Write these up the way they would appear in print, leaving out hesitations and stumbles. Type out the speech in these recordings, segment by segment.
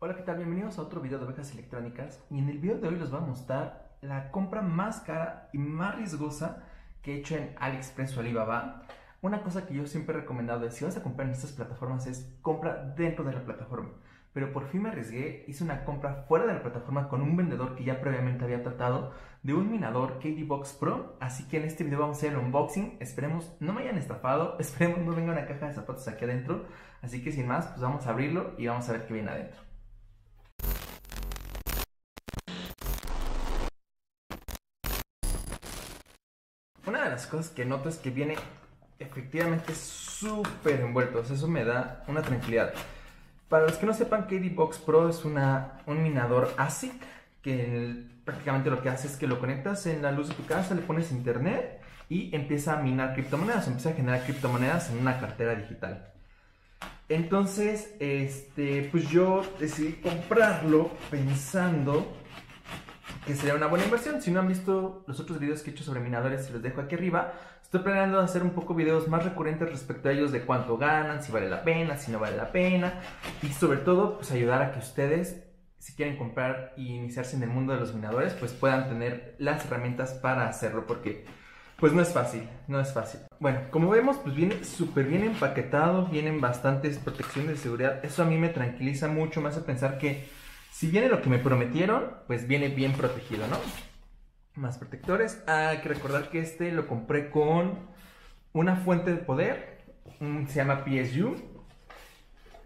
Hola, ¿qué tal? Bienvenidos a otro video de Ovejas Electrónicas, y en el video de hoy les voy a mostrar la compra más cara y más riesgosa que he hecho en AliExpress o Alibaba. Una cosa que yo siempre he recomendado es, si vas a comprar en estas plataformas, es compra dentro de la plataforma. Pero por fin me arriesgué, hice una compra fuera de la plataforma con un vendedor que ya previamente había tratado, de un minador KD Box Pro. Así que en este video vamos a hacer el unboxing, esperemos no me hayan estafado, esperemos no venga una caja de zapatos aquí adentro. Así que sin más, pues vamos a abrirlo y vamos a ver qué viene adentro. Una de las cosas que noto es que viene efectivamente súper envueltos, eso me da una tranquilidad. Para los que no sepan, KD Box Pro es un minador ASIC, que prácticamente lo que hace es que lo conectas en la luz de tu casa, le pones internet y empieza a minar criptomonedas, empieza a generar criptomonedas en una cartera digital. Entonces, pues yo decidí comprarlo pensando que sería una buena inversión. Si no han visto los otros videos que he hecho sobre minadores, se los dejo aquí arriba. Estoy planeando hacer un poco videos más recurrentes respecto a ellos, de cuánto ganan, si vale la pena, si no vale la pena, y sobre todo pues ayudar a que ustedes, si quieren comprar e iniciarse en el mundo de los minadores, pues puedan tener las herramientas para hacerlo, porque pues no es fácil, no es fácil. Bueno, como vemos, pues viene súper bien empaquetado, vienen bastantes protecciones de seguridad. Eso a mí me tranquiliza mucho, me hace pensar que si viene lo que me prometieron, pues viene bien protegido, ¿no? Más protectores. Hay que recordar que este lo compré con una fuente de poder, se llama PSU,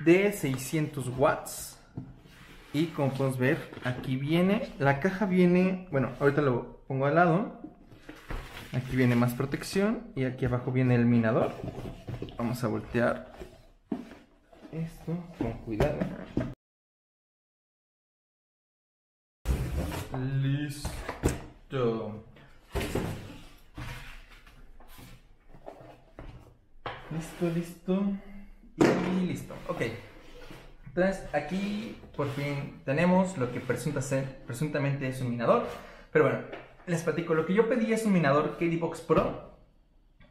de 600 watts. Y como podemos ver, aquí viene, la caja viene, bueno, ahorita lo pongo al lado. Aquí viene más protección y aquí abajo viene el minador. Vamos a voltear esto con cuidado. Listo. Listo. Y listo. Ok. Entonces aquí por fin tenemos lo que presuntamente es un minador. Pero bueno, les platico. Lo que yo pedí es un minador KD Box Pro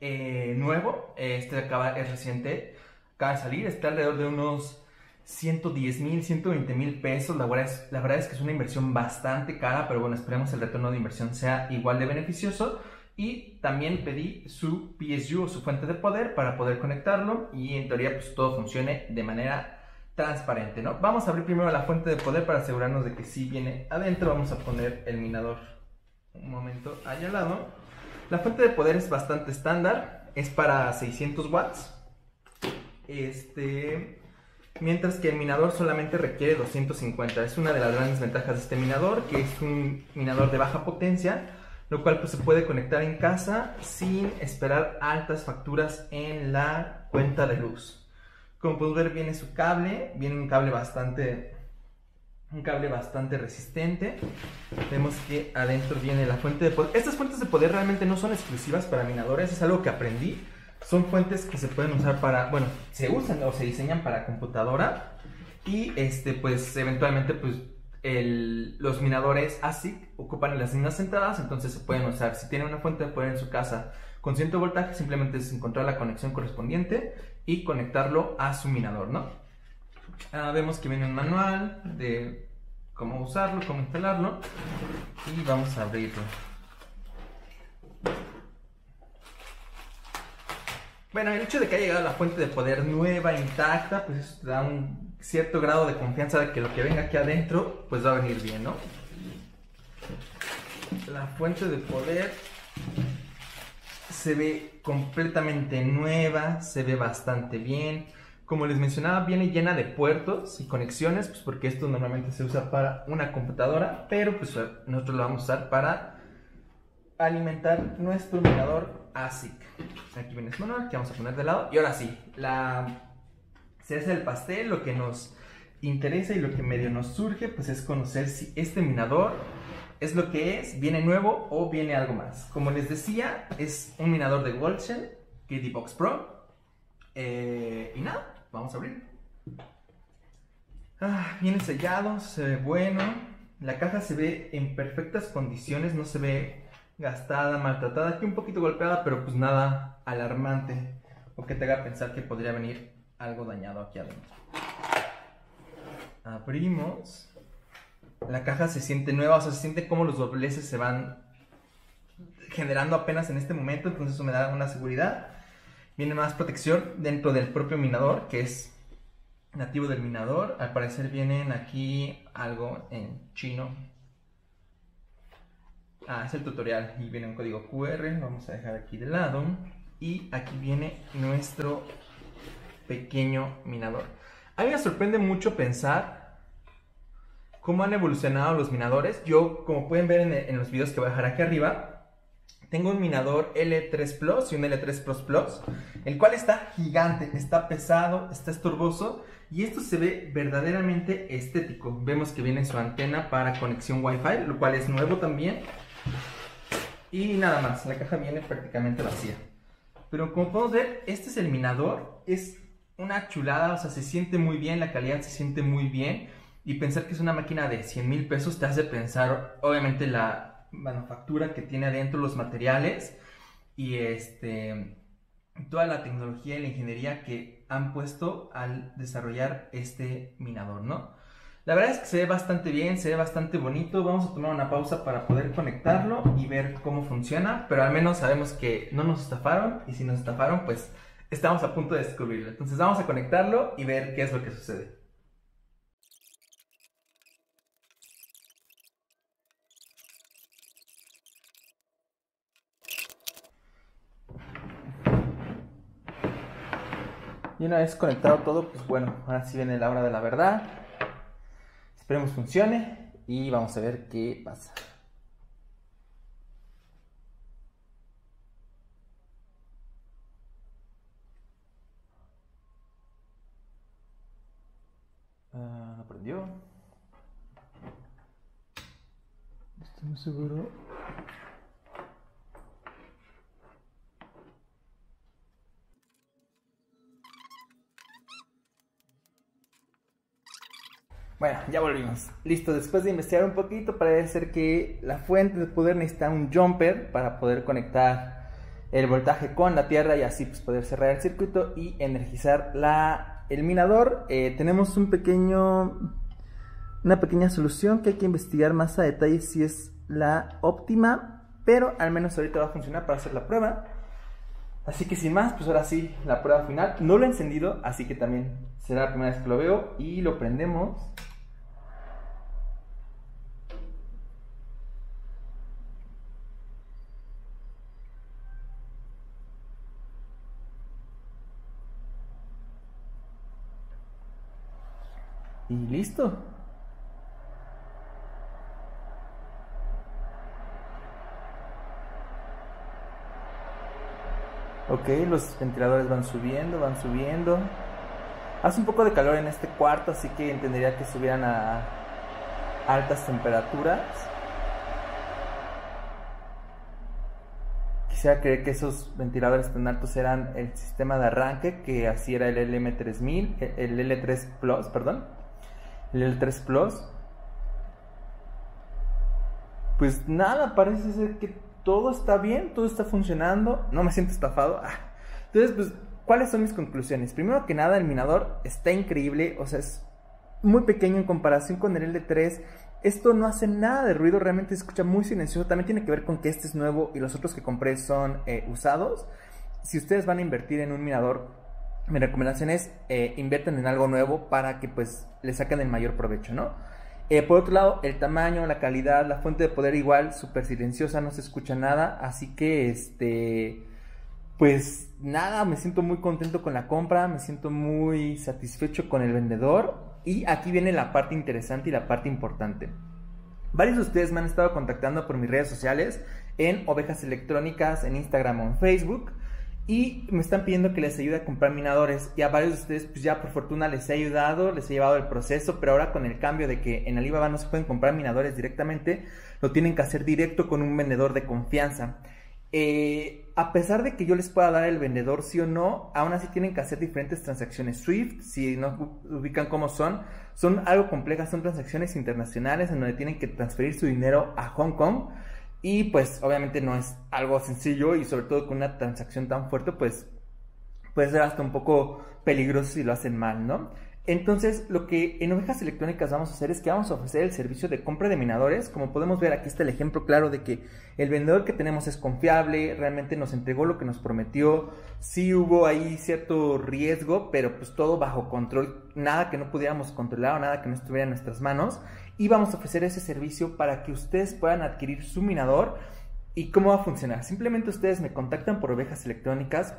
nuevo. Este es reciente. Acaba de salir. Está alrededor de unos 110,000, 120,000 pesos. La verdad es que es una inversión bastante cara, pero bueno, esperemos el retorno de inversión sea igual de beneficioso. Y también pedí su PSU o su fuente de poder para poder conectarlo y en teoría pues todo funcione de manera transparente, ¿no? Vamos a abrir primero la fuente de poder para asegurarnos de que sí viene adentro. Vamos a poner el minador un momento allá al lado. La fuente de poder es bastante estándar, es para 600 watts. Mientras que el minador solamente requiere 250. Es una de las grandes ventajas de este minador, que es un minador de baja potencia, lo cual pues se puede conectar en casa sin esperar altas facturas en la cuenta de luz. Como puedes ver, viene su cable, viene un cable bastante resistente. Vemos que adentro viene la fuente de poder. Estas fuentes de poder realmente no son exclusivas para minadores, es algo que aprendí. Son fuentes que se pueden usar para, bueno, se usan o se diseñan para computadora. Y pues eventualmente pues los minadores ASIC ocupan las mismas entradas, entonces se pueden usar. Si tienen una fuente de poder en su casa con cierto voltaje, simplemente es encontrar la conexión correspondiente y conectarlo a su minador, ¿no? Vemos que viene un manual de cómo usarlo, cómo instalarlo, y vamos a abrirlo. Bueno, el hecho de que haya llegado la fuente de poder nueva, intacta, pues eso te da un cierto grado de confianza de que lo que venga aquí adentro, pues va a venir bien, ¿no? La fuente de poder se ve completamente nueva, se ve bastante bien. Como les mencionaba, viene llena de puertos y conexiones, pues porque esto normalmente se usa para una computadora, pero pues nosotros lo vamos a usar para alimentar nuestro minador ASIC. Aquí viene el manual que vamos a poner de lado. Y ahora sí, se hace el pastel. Lo que nos interesa y lo que medio nos surge, pues es conocer si este minador es lo que es, viene nuevo o viene algo más. Como les decía, es un minador de Goldshell, KD Box Pro. Y nada, vamos a abrirlo. Viene sellado, se ve bueno. La caja se ve en perfectas condiciones, no se ve gastada, maltratada, aquí un poquito golpeada, pero pues nada alarmante o que te haga pensar que podría venir algo dañado aquí adentro. abrimos, la caja se siente nueva, o sea, se siente como los dobleces se van generando apenas en este momento, entonces eso me da una seguridad. Viene más protección dentro del propio minador, que es nativo del minador. Al parecer vienen aquí algo en chino. Ah, es el tutorial y viene un código QR, vamos a dejar aquí de lado. Y aquí viene nuestro pequeño minador. A mí me sorprende mucho pensar cómo han evolucionado los minadores. Yo, como pueden ver en los videos que voy a dejar aquí arriba, tengo un minador L3 Plus y un L3 Plus Plus, el cual está gigante, está pesado, está estorboso. Y esto se ve verdaderamente estético. Vemos que viene su antena para conexión Wi-Fi, lo cual es nuevo también. Y nada más, la caja viene prácticamente vacía. Pero como podemos ver, este es el minador. Es una chulada, o sea, se siente muy bien, la calidad se siente muy bien. Y pensar que es una máquina de 100 mil pesos te hace pensar, obviamente, la manufactura que tiene adentro, los materiales y toda la tecnología y la ingeniería que han puesto al desarrollar este minador, ¿no? La verdad es que se ve bastante bien, se ve bastante bonito. Vamos a tomar una pausa para poder conectarlo y ver cómo funciona, pero al menos sabemos que no nos estafaron, y si nos estafaron, pues estamos a punto de descubrirlo. Entonces vamos a conectarlo y ver qué es lo que sucede. Y una vez conectado todo, pues bueno, ahora sí viene la hora de la verdad. Esperemos funcione y vamos a ver qué pasa. No prendió. Estoy muy seguro. Bueno, ya volvimos. Listo, después de investigar un poquito, parece ser que la fuente de poder necesita un jumper para poder conectar el voltaje con la tierra y así pues poder cerrar el circuito y energizar el minador. Tenemos una pequeña solución que hay que investigar más a detalle si es la óptima, pero al menos ahorita va a funcionar para hacer la prueba. Así que sin más, pues ahora sí, la prueba final. No lo he encendido, así que también será la primera vez que lo veo. Y lo prendemos. Y listo. Ok, los ventiladores van subiendo, van subiendo. Hace un poco de calor en este cuarto, así que entendería que subieran a altas temperaturas. Quisiera creer que esos ventiladores tan altos eran el sistema de arranque, que así era el LM3000, el L3 Plus, perdón. El L3 Plus. Pues nada, parece ser que todo está bien, todo está funcionando, no me siento estafado. Entonces, pues, ¿cuáles son mis conclusiones? Primero que nada, el minador está increíble, o sea, es muy pequeño en comparación con el L3. Esto no hace nada de ruido, realmente se escucha muy silencioso. También tiene que ver con que este es nuevo y los otros que compré son usados. Si ustedes van a invertir en un minador, mi recomendación es inviertan en algo nuevo para que pues le saquen el mayor provecho, ¿no? Por otro lado, el tamaño, la calidad, la fuente de poder igual, súper silenciosa, no se escucha nada, así que pues nada, me siento muy contento con la compra, me siento muy satisfecho con el vendedor. Y aquí viene la parte interesante y la parte importante. Varios de ustedes me han estado contactando por mis redes sociales, en Ovejas Electrónicas, en Instagram o en Facebook, y me están pidiendo que les ayude a comprar minadores. Y a varios de ustedes pues ya por fortuna les he ayudado, les he llevado el proceso. Pero ahora con el cambio de que en Alibaba no se pueden comprar minadores directamente, lo tienen que hacer directo con un vendedor de confianza. A pesar de que yo les pueda dar el vendedor sí o no, aún así tienen que hacer diferentes transacciones Swift. Si no ubican cómo son algo complejas, son transacciones internacionales en donde tienen que transferir su dinero a Hong Kong. Y pues obviamente no es algo sencillo, y sobre todo con una transacción tan fuerte pues puede ser hasta un poco peligroso si lo hacen mal, ¿no? Entonces, lo que en Ovejas Electrónicas vamos a hacer es que vamos a ofrecer el servicio de compra de minadores. Como podemos ver, aquí está el ejemplo claro de que el vendedor que tenemos es confiable, realmente nos entregó lo que nos prometió. Sí hubo ahí cierto riesgo, pero pues todo bajo control, nada que no pudiéramos controlar o nada que no estuviera en nuestras manos. Y vamos a ofrecer ese servicio para que ustedes puedan adquirir su minador. ¿Y cómo va a funcionar? Simplemente ustedes me contactan por Ovejas Electrónicas.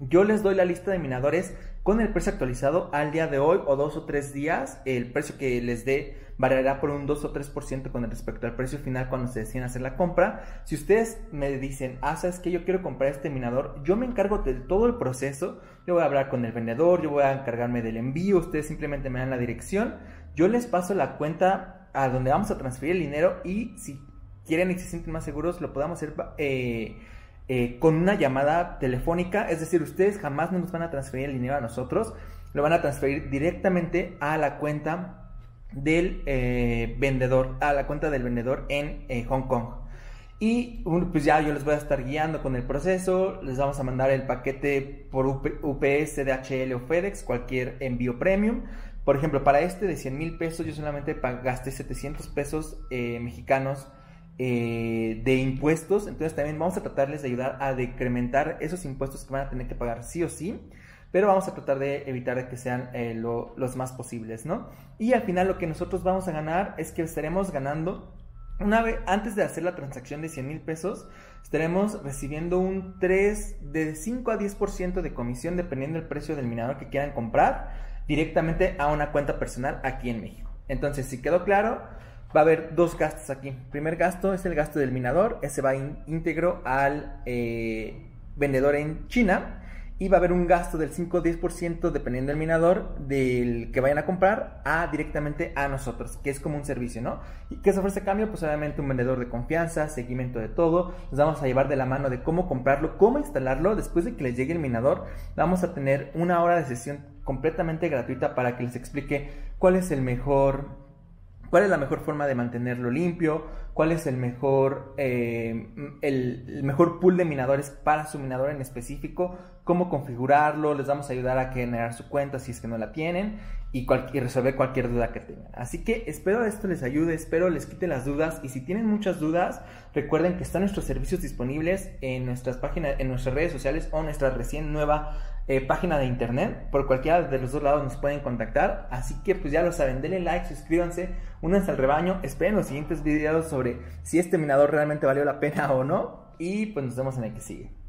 Yo les doy la lista de minadores con el precio actualizado al día de hoy o 2 o 3 días. El precio que les dé variará por un 2 o 3% con respecto al precio final cuando se deciden hacer la compra. Si ustedes me dicen, ah, ¿sabes qué? Yo quiero comprar este minador, yo me encargo de todo el proceso. Yo voy a hablar con el vendedor, yo voy a encargarme del envío, ustedes simplemente me dan la dirección. Yo les paso la cuenta a donde vamos a transferir el dinero y si quieren y se sienten más seguros, lo podemos hacer con una llamada telefónica. Es decir, ustedes jamás no nos van a transferir el dinero a nosotros, lo van a transferir directamente a la cuenta del vendedor, a la cuenta del vendedor en Hong Kong. Y pues ya yo les voy a estar guiando con el proceso. Les vamos a mandar el paquete por UPS, DHL o FedEx, cualquier envío premium. Por ejemplo, para este de 100,000 pesos yo solamente gasté 700 pesos mexicanos de impuestos. Entonces también vamos a tratarles de ayudar a decrementar esos impuestos que van a tener que pagar sí o sí, pero vamos a tratar de evitar que sean los más posibles, ¿no? Y al final lo que nosotros vamos a ganar es que estaremos ganando, una vez antes de hacer la transacción de 100,000 pesos, estaremos recibiendo un 5 a 10% de comisión, dependiendo del precio del minador que quieran comprar, directamente a una cuenta personal aquí en México. Entonces, si quedó claro, va a haber dos gastos aquí. El primer gasto es el gasto del minador. Ese va íntegro al vendedor en China. Y va a haber un gasto del 5 o 10%, dependiendo del minador, del que vayan a comprar, directamente a nosotros, que es como un servicio, ¿no? ¿Y qué se ofrece a cambio? Pues obviamente un vendedor de confianza, seguimiento de todo. Nos vamos a llevar de la mano de cómo comprarlo, cómo instalarlo. Después de que les llegue el minador, vamos a tener una hora de sesión completamente gratuita para que les explique cuál es el mejor... ¿Cuál es la mejor forma de mantenerlo limpio? ¿Cuál es el mejor pool de minadores para su minador en específico? ¿Cómo configurarlo? Les vamos a ayudar a generar su cuenta si es que no la tienen y resolver cualquier duda que tengan. Así que espero esto les ayude, espero les quite las dudas. Y si tienen muchas dudas, recuerden que están nuestros servicios disponibles en nuestras páginas, en nuestras redes sociales o nuestra recién nueva página de internet. Por cualquiera de los dos lados nos pueden contactar. Así que pues ya lo saben, denle like, suscríbanse, únanse al rebaño, esperen los siguientes videos sobre si este minador realmente valió la pena o no, y pues nos vemos en el que sigue.